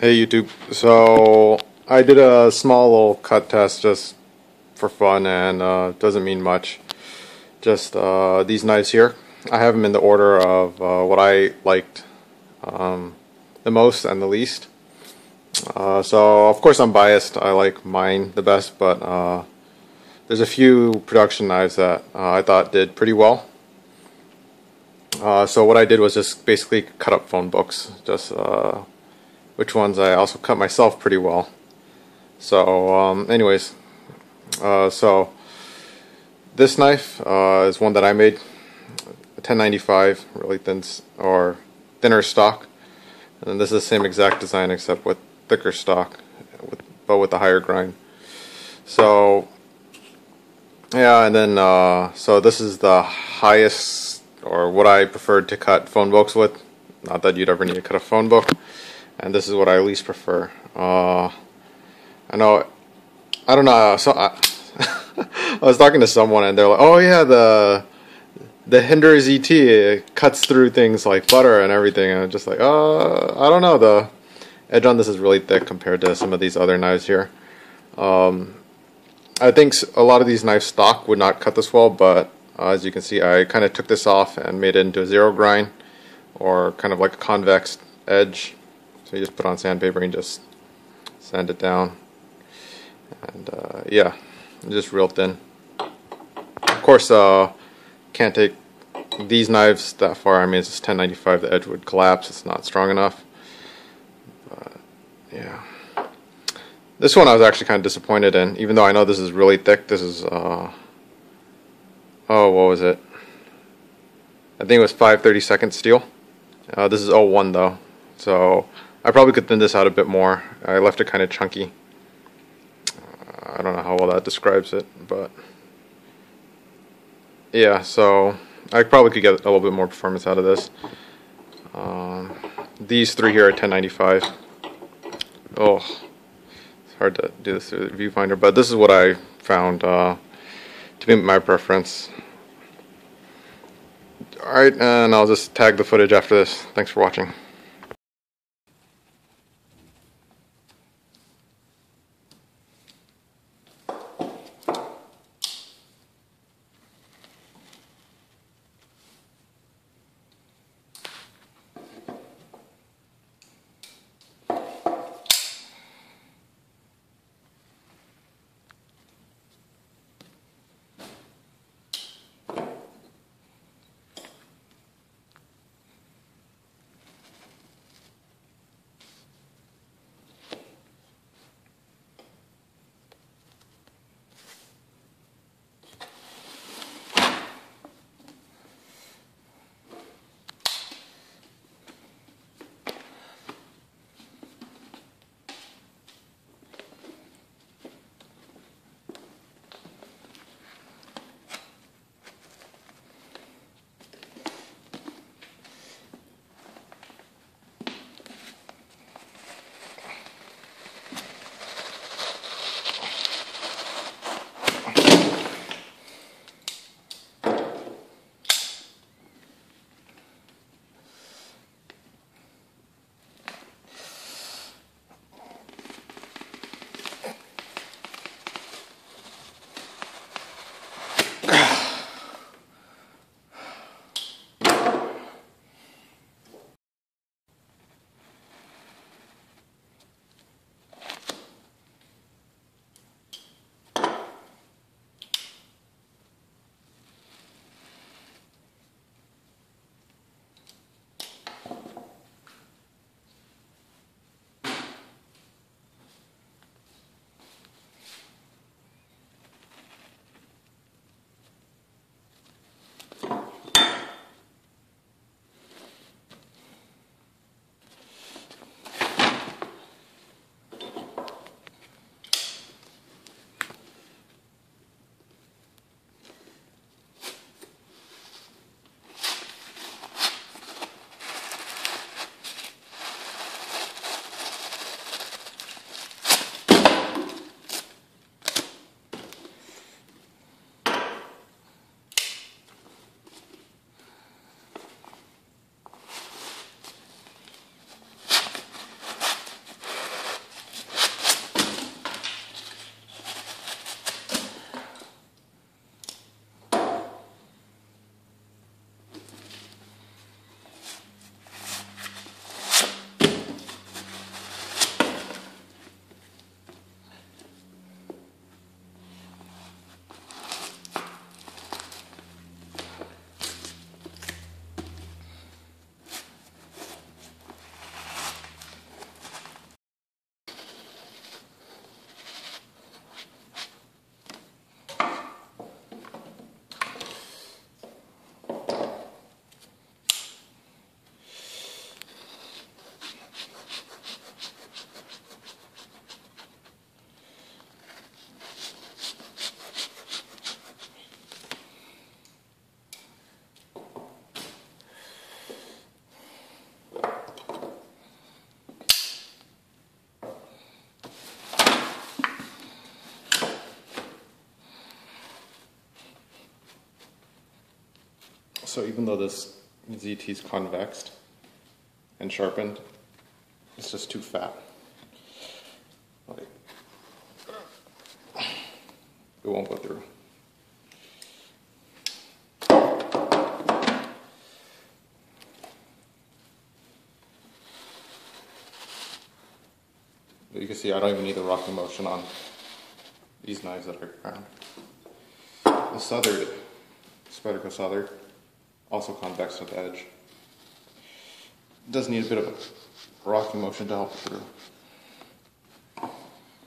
Hey YouTube, so I did a small little cut test just for fun, and doesn't mean much. Just these knives here. I have them in the order of what I liked the most and the least. So of course I'm biased, I like mine the best, but there's a few production knives that I thought did pretty well. So what I did was just basically cut up phone books, just which ones I also cut myself pretty well. So anyways, so this knife is one that I made, a 1095, really thin or thinner stock, and this is the same exact design except with thicker stock, but with a higher grind. So yeah, and then so this is the highest, or what I preferred to cut phone books with. Not that you'd ever need to cut a phone book, and this is what I least prefer. I know, I don't know. So I was talking to someone, and they're like, "Oh yeah, the Hinderer ZT cuts through things like butter and everything." And I'm just like, I don't know. The edge on this is really thick compared to some of these other knives here. I think a lot of these knives stock would not cut this well, but as you can see, I kind of took this off and made it into a zero grind, or kind of like a convex edge. So you just put on sandpaper and just sand it down, and yeah, just real thin. Of course, can't take these knives that far. I mean, it's just 1095. The edge would collapse. It's not strong enough. But yeah. This one I was actually kind of disappointed in, even though I know this is really thick. This is, oh, what was it? I think it was 5/32 steel. This is O1 though, so I probably could thin this out a bit more. I left it kind of chunky. I don't know how well that describes it, but yeah, so I probably could get a little bit more performance out of this. These three here are 1095. Oh. Hard to do this through the viewfinder, but this is what I found to be my preference. Alright, and I'll just tag the footage after this. Thanks for watching. So even though this ZT is convexed and sharpened, it's just too fat. Like, it won't go through. But you can see I don't even need the rocking motion on these knives that are round. The Southard, Spyderco Southard, also convex at the edge. It does need a bit of a rocking motion to help it through.